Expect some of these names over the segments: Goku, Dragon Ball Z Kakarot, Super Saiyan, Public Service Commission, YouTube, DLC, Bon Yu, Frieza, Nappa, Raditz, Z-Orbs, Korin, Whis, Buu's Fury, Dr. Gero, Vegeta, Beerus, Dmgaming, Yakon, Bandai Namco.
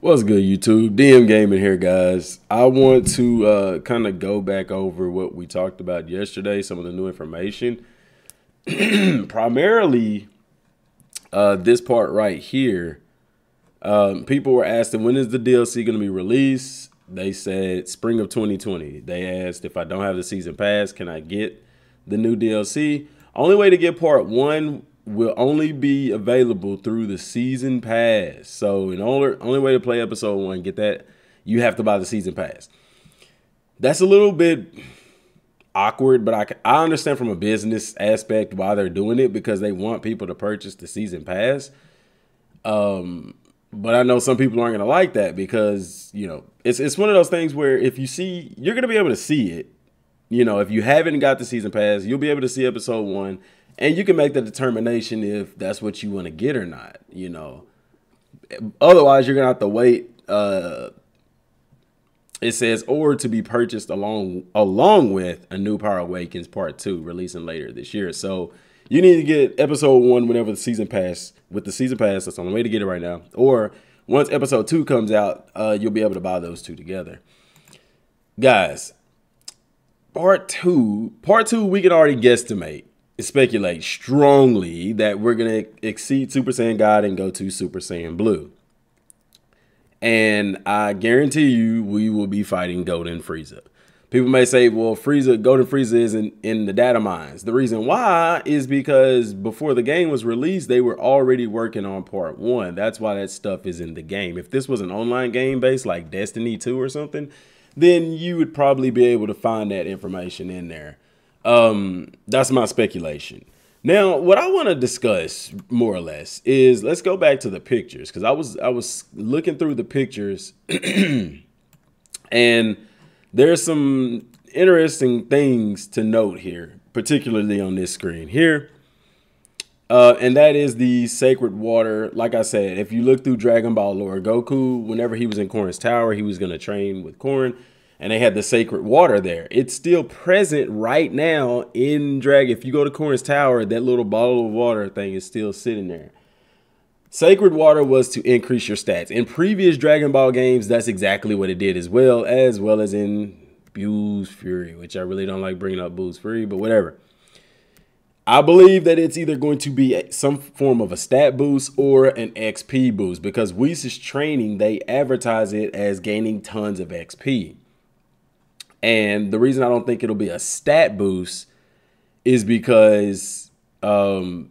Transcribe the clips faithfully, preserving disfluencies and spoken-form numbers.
What's good, YouTube? D M Gaming here, guys. I want to uh, kind of go back over what we talked about yesterday, some of the new information. Primarily, uh, this part right here. Um, people were asking, when is the D L C going to be released? They said spring of twenty twenty. They asked, if I don't have the season pass, can I get the new D L C? Only way to get part one will only be available through the season pass. So in only only way to play episode one, get that, you have to buy the season pass. That's a little bit awkward, but I, I understand from a business aspect why they're doing it, because they want people to purchase the season pass. Um, but I know some people aren't going to like that, because, you know, it's, it's one of those things where if you see, you're going to be able to see it. You know, if you haven't got the season pass, you'll be able to see episode one. And you can make the determination if that's what you want to get or not, you know. Otherwise, you're going to have to wait. Uh, it says, or to be purchased along along with A New Power Awakens Part two, releasing later this year. So you need to get Episode one whenever the season pass. With the season pass, that's the only way to get it right now. Or once Episode two comes out, uh, you'll be able to buy those two together. Guys, Part two, Part two, we can already guesstimate. Speculate strongly that we're going to exceed Super Saiyan God and go to Super Saiyan Blue. And I guarantee you we will be fighting Golden Frieza. People may say, well, Frieza, Golden Frieza isn't in the data mines. The reason why is because before the game was released, they were already working on part one. That's why that stuff is in the game. If this was an online game based like Destiny two or something, then you would probably be able to find that information in there. Um, that's my speculation. Now, what I want to discuss more or less is, let's go back to the pictures, because I was I was looking through the pictures and there's some interesting things to note here, particularly on this screen here. Uh, and that is the sacred water. Like I said, if you look through Dragon Ball lore, Goku, whenever he was in Korin's tower, he was going to train with Korin. And they had the sacred water there. It's still present right now in Dragon. If you go to Korin's Tower, that little bottle of water thing is still sitting there. Sacred water was to increase your stats. In previous Dragon Ball games, that's exactly what it did as well, as well as in Buu's Fury, which I really don't like bringing up Buu's Fury, but whatever. I believe that it's either going to be some form of a stat boost or an X P boost, because Whis' training, they advertise it as gaining tons of X P. And the reason I don't think it'll be a stat boost is because um,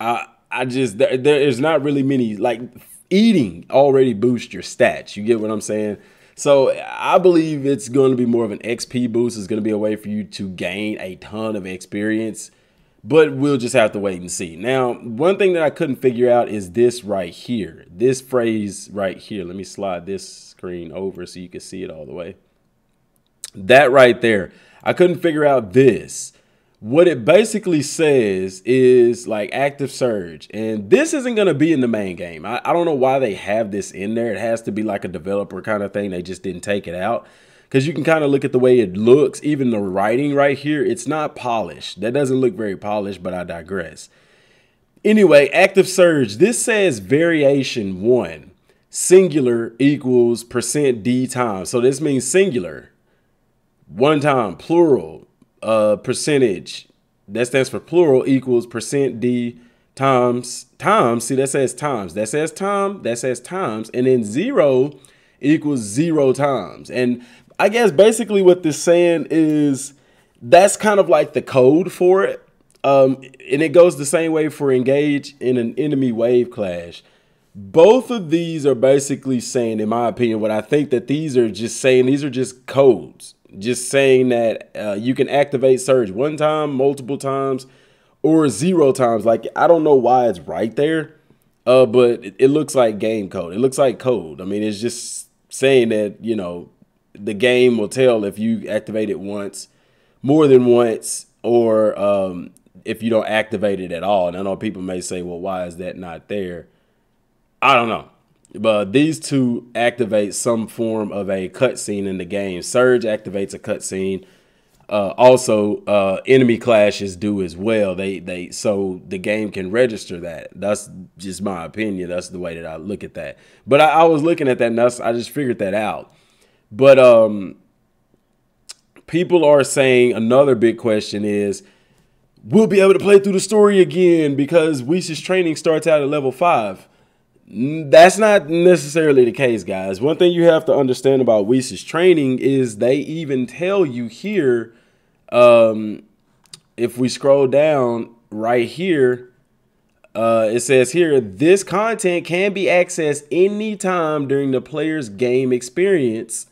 I I just, there, there's not really many, like, eating already boosts your stats. You get what I'm saying? So I believe it's going to be more of an X P boost. It's going to be a way for you to gain a ton of experience, but we'll just have to wait and see. Now, one thing that I couldn't figure out is this right here, this phrase right here. Let me slide this screen over so you can see it all the way. That right there, I couldn't figure out this. What it basically says is like active surge, and this isn't going to be in the main game. I, I don't know why they have this in there. It has to be like a developer kind of thing. They just didn't take it out, because you can kind of look at the way it looks, even the writing right here. It's not polished. That doesn't look very polished, but I digress. Anyway, active surge, this says variation one. Singular equals percent D times. So this means singular, one time, plural, uh, percentage. That stands for plural equals percent D times times. See, that says times. That says time. That says times. And then zero equals zero times. And I guess basically what this saying is that's kind of like the code for it. Um, and it goes the same way for engage in an enemy wave clash. Both of these are basically saying, in my opinion, what I think that these are just saying, these are just codes, just saying that uh, you can activate surge one time, multiple times, or zero times. Like, I don't know why it's right there, uh, but it, it looks like game code. It looks like code. I mean, it's just saying that, you know, the game will tell if you activate it once, more than once, or um, if you don't activate it at all. And I know people may say, well, why is that not there? I don't know, but these two activate some form of a cutscene in the game. Surge activates a cutscene. Uh, also, uh, enemy clashes do as well. They they so the game can register that. That's just my opinion. That's the way that I look at that. But I, I was looking at that, and that's, I just figured that out. But um, people are saying another big question is, we'll be able to play through the story again because Whis' training starts out at level five. That's not necessarily the case, guys. One thing you have to understand about Whis' training is they even tell you here, um, if we scroll down right here, uh, it says here, this content can be accessed anytime during the player's game experience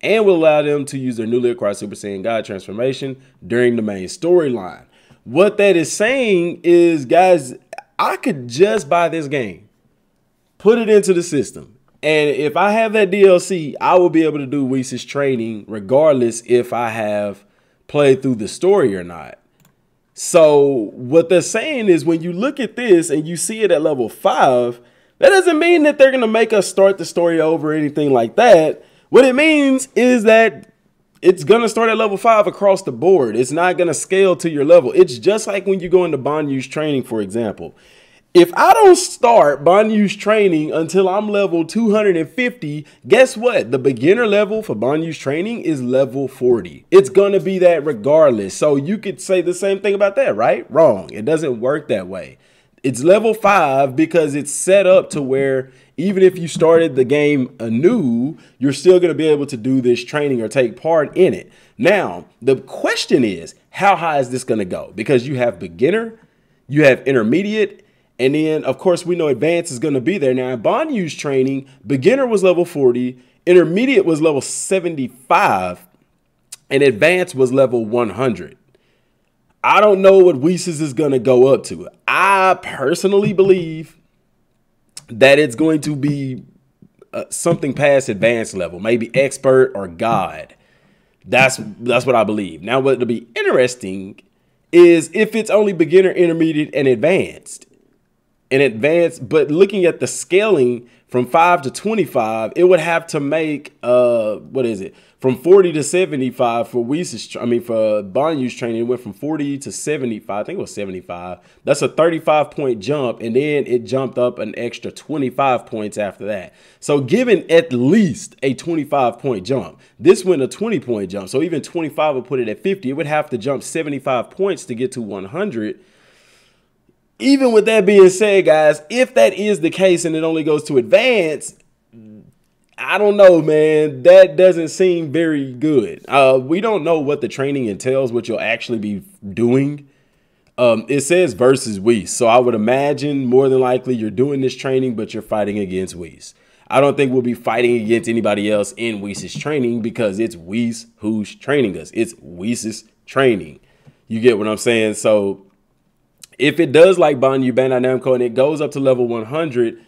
and will allow them to use their newly acquired Super Saiyan God transformation during the main storyline. What that is saying is, guys, I could just buy this game, put it into the system, and if I have that D L C, I will be able to do Whis' training regardless if I have played through the story or not. So what they're saying is, when you look at this and you see it at level five, that doesn't mean that they're going to make us start the story over or anything like that. What it means is that it's going to start at level five across the board. It's not going to scale to your level. It's just like when you go into Bon Yu's training, for example. If I don't start Bon Yu's training until I'm level two hundred fifty, guess what? The beginner level for Bon Yu's training is level forty. It's going to be that regardless. So you could say the same thing about that, right? Wrong. It doesn't work that way. It's level five because it's set up to where even if you started the game anew, you're still going to be able to do this training or take part in it. Now, the question is, how high is this going to go? Because you have beginner, you have intermediate, and then, of course, we know advanced is going to be there. Now, in Bon Yu's training, beginner was level forty, intermediate was level seventy-five, and advanced was level one hundred. I don't know what Whis' is going to go up to. I personally believe that it's going to be uh, something past advanced level, maybe expert or god. That's, that's what I believe. Now, what will be interesting is if it's only beginner, intermediate, and advanced. In advance, but looking at the scaling from five to twenty-five, it would have to make uh what is it, from forty to seventy-five for Whis' I mean for Bon Yu's training. It went from forty to seventy-five. I think it was seventy-five. That's a thirty-five point jump, and then it jumped up an extra twenty-five points after that. So given at least a twenty-five point jump, this went a twenty point jump. So even twenty-five would put it at fifty. It would have to jump seventy-five points to get to one hundred. Even with that being said, guys, if that is the case and it only goes to advance, I don't know, man. That doesn't seem very good. Uh, we don't know what the training entails, what you'll actually be doing. Um, it says versus Whis, so I would imagine more than likely you're doing this training, but you're fighting against Whis. I don't think we'll be fighting against anybody else in Whis' training because it's Whis who's training us. It's Whis' training. You get what I'm saying? So if it does like Bon Yu, Bandai Namco, and it goes up to level one hundred,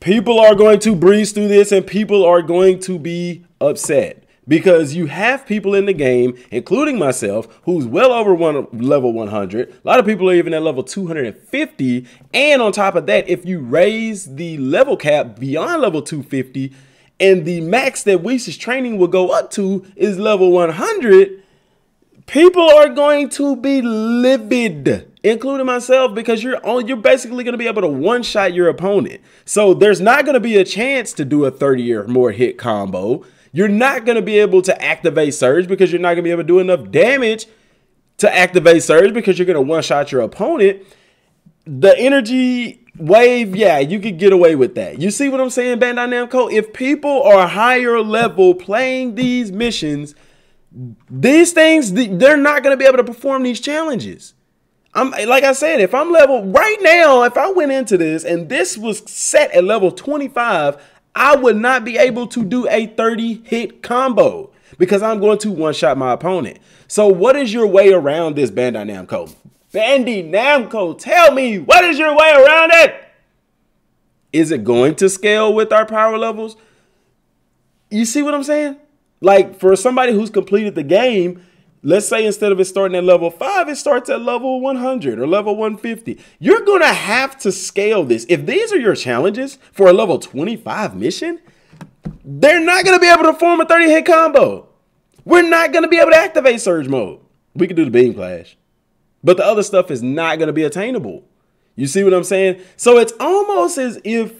people are going to breeze through this and people are going to be upset because you have people in the game, including myself, who's well over one, level one hundred. A lot of people are even at level two hundred fifty. And on top of that, if you raise the level cap beyond level two fifty and the max that Whis' training will go up to is level one hundred, people are going to be livid, including myself, because you're only, you're basically going to be able to one-shot your opponent. So there's not going to be a chance to do a thirty or more hit combo. You're not going to be able to activate Surge because you're not going to be able to do enough damage to activate Surge because you're going to one-shot your opponent. The energy wave, yeah, you could get away with that. You see what I'm saying, Bandai Namco? If people are higher level playing these missions, these things, they're not going to be able to perform these challenges. I'm, like I said, if I'm level right now, if I went into this and this was set at level twenty-five, I would not be able to do a thirty hit combo because I'm going to one-shot my opponent. So what is your way around this, Bandai Namco? Bandai Namco, tell me, what is your way around it? Is it going to scale with our power levels? You see what I'm saying? Like, for somebody who's completed the game, let's say instead of it starting at level five, it starts at level one hundred or level one fifty. You're going to have to scale this. If these are your challenges for a level twenty-five mission, they're not going to be able to form a thirty hit combo. We're not going to be able to activate Surge Mode. We could do the Beam Clash. But the other stuff is not going to be attainable. You see what I'm saying? So it's almost as if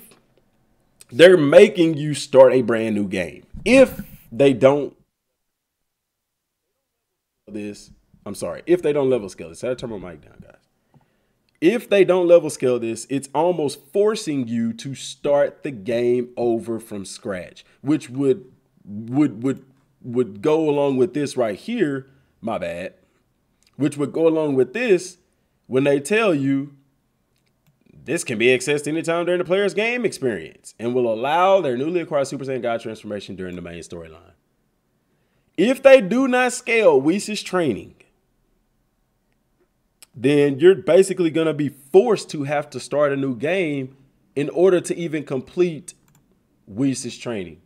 they're making you start a brand new game. If they don't this, I'm sorry, if they don't level scale this, I gotta turn my mic down, guys. If they don't level scale this, it's almost forcing you to start the game over from scratch, which would would would would go along with this right here. My bad. Which would go along with this when they tell you this can be accessed anytime during the player's game experience and will allow their newly acquired Super Saiyan God transformation during the main storyline. If they do not scale Whis' training, then you're basically going to be forced to have to start a new game in order to even complete Whis' training.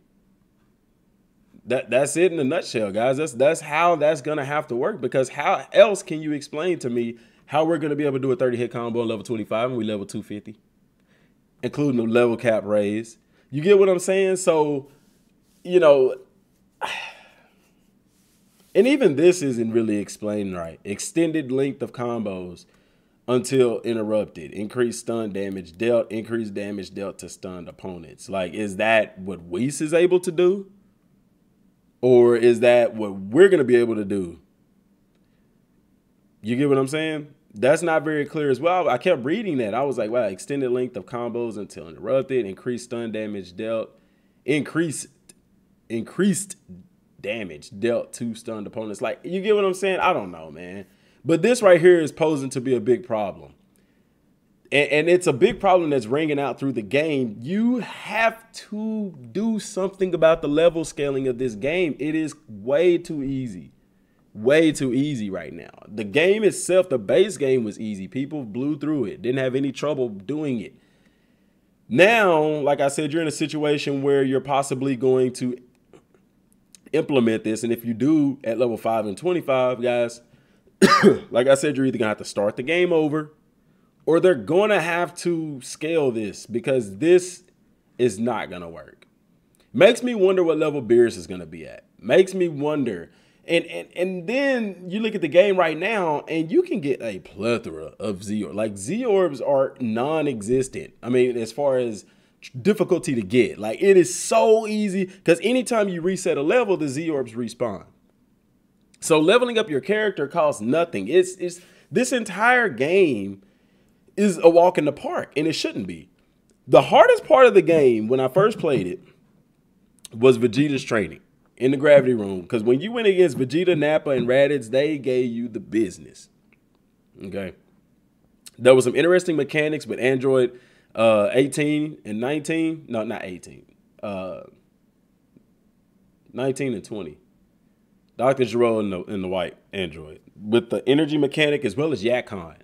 That, that's it in a nutshell, guys. That's, that's how that's going to have to work, because how else can you explain to me how we're going to be able to do a thirty hit combo on level twenty-five and we level two fifty, including the level cap raise? You get what I'm saying? So, you know, and even this isn't really explained right. Extended length of combos until interrupted. Increased stun damage dealt. Increased damage dealt to stunned opponents. Like, is that what Whis is able to do? Or is that what we're going to be able to do? You get what I'm saying? That's not very clear as well. I kept reading that. I was like, wow, extended length of combos until interrupted. Increased stun damage dealt. Increased, increased damage dealt to stunned opponents. Like, you get what I'm saying? I don't know, man. But this right here is posing to be a big problem. And, and it's a big problem that's ringing out through the game. You have to do something about the level scaling of this game. It is way too easy. Way too easy right now. The game itself, the base game was easy. People blew through it. Didn't have any trouble doing it. Now, like I said, you're in a situation where you're possibly going to implement this. And if you do at level five and twenty-five, guys, like I said, you're either going to have to start the game over or they're going to have to scale this, because this is not going to work. Makes me wonder what level Beerus is going to be at. Makes me wonder. And, and and then you look at the game right now, and you can get a plethora of Z-Orbs. Like, Z-Orbs are non-existent. I mean, as far as difficulty to get. Like, it is so easy, because anytime you reset a level, the Z-Orbs respawn. So leveling up your character costs nothing. It's, it's, this entire game is a walk in the park, and it shouldn't be. The hardest part of the game, when I first played it, was Vegeta's training. In the gravity room, because when you went against Vegeta, Nappa, and Raditz, they gave you the business. Okay. There was some interesting mechanics with Android uh, eighteen and nineteen. No, not eighteen. Uh, nineteen and twenty. Doctor Gero in the, in the white Android. With the energy mechanic as well as Yakon.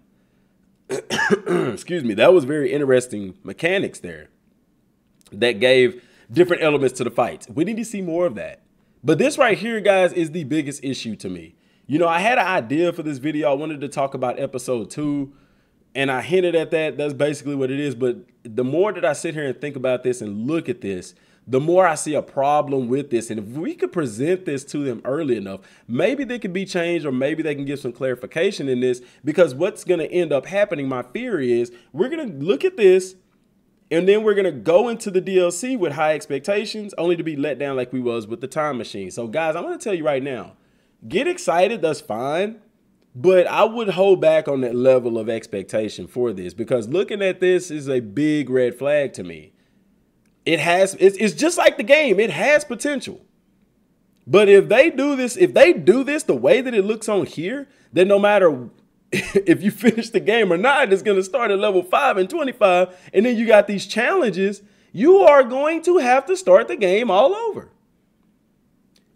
Excuse me. That was very interesting mechanics there. That gave different elements to the fights. We need to see more of that. But this right here, guys, is the biggest issue to me. You know, I had an idea for this video. I wanted to talk about episode two, and I hinted at that. That's basically what it is. But the more that I sit here and think about this and look at this, the more I see a problem with this. And if we could present this to them early enough, maybe they could be changed, or maybe they can give some clarification in this, because what's going to end up happening, my theory is, we're going to look at this, and then we're going to go into the D L C with high expectations, only to be let down like we was with the Time Machine. So, guys, I'm going to tell you right now, get excited. That's fine. But I would hold back on that level of expectation for this, because looking at this is a big red flag to me. It has, it's, it's just like the game. It has potential. But if they do this, if they do this the way that it looks on here, then no matter if you finish the game or not, it's going to start at level five and twenty-five. And then you got these challenges. You are going to have to start the game all over.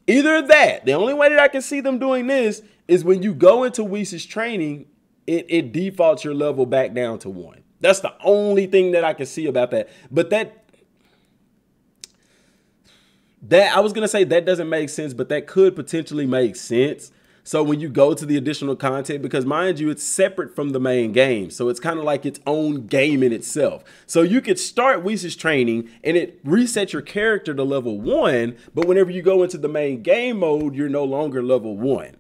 Either that, the only way that I can see them doing this is when you go into Whis' training, it, it defaults your level back down to one. That's the only thing that I can see about that. But that, that I was going to say that doesn't make sense, but that could potentially make sense. So when you go to the additional content, because mind you, it's separate from the main game. So it's kind of like its own game in itself. So you could start Whis' training and it resets your character to level one. But whenever you go into the main game mode, you're no longer level one.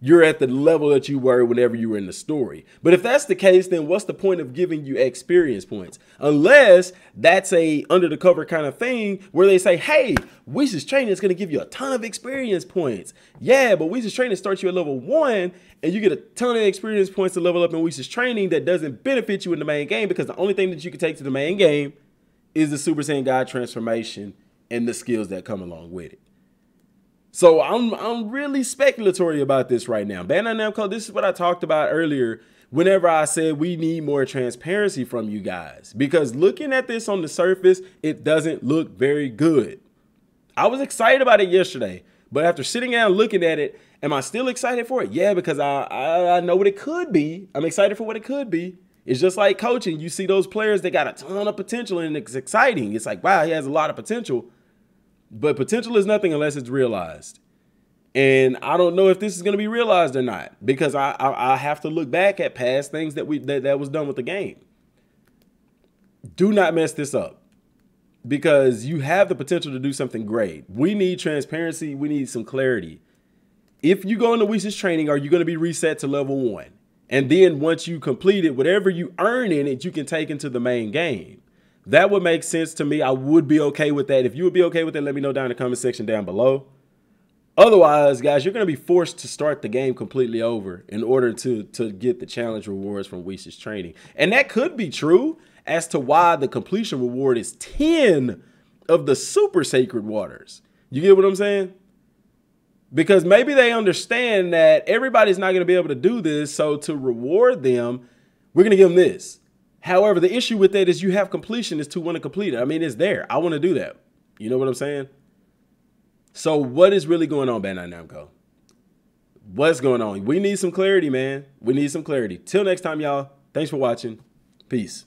You're at the level that you were whenever you were in the story. But if that's the case, then what's the point of giving you experience points? Unless that's a under the cover kind of thing where they say, hey, Whis' training is going to give you a ton of experience points. Yeah, but Whis' training starts you at level one and you get a ton of experience points to level up in Whis' training that doesn't benefit you in the main game, because the only thing that you can take to the main game is the Super Saiyan God transformation and the skills that come along with it. So I'm, I'm really speculatory about this right now. Bandai Namco, this is what I talked about earlier whenever I said we need more transparency from you guys. Because looking at this on the surface, it doesn't look very good. I was excited about it yesterday, but after sitting down and looking at it, am I still excited for it? Yeah, because I, I, I know what it could be. I'm excited for what it could be. It's just like coaching. You see those players, they got a ton of potential and it's exciting. It's like, wow, he has a lot of potential. But potential is nothing unless it's realized. And I don't know if this is going to be realized or not, because I, I, I have to look back at past things that, we, that, that was done with the game. Do not mess this up, because you have the potential to do something great. We need transparency. We need some clarity. If you go into Whis' training, are you going to be reset to level one? And then once you complete it, whatever you earn in it, you can take into the main game. That would make sense to me. I would be okay with that. If you would be okay with it, let me know down in the comment section down below. Otherwise, guys, you're going to be forced to start the game completely over in order to, to get the challenge rewards from Whis' training. And that could be true as to why the completion reward is ten of the super sacred waters. You get what I'm saying? Because maybe they understand that everybody's not going to be able to do this. So to reward them, we're going to give them this. However, the issue with that is you have completion is to want to complete it. I mean, it's there. I want to do that. You know what I'm saying? So what is really going on, Bandai Namco? What's going on? We need some clarity, man. We need some clarity. Till next time, y'all. Thanks for watching. Peace.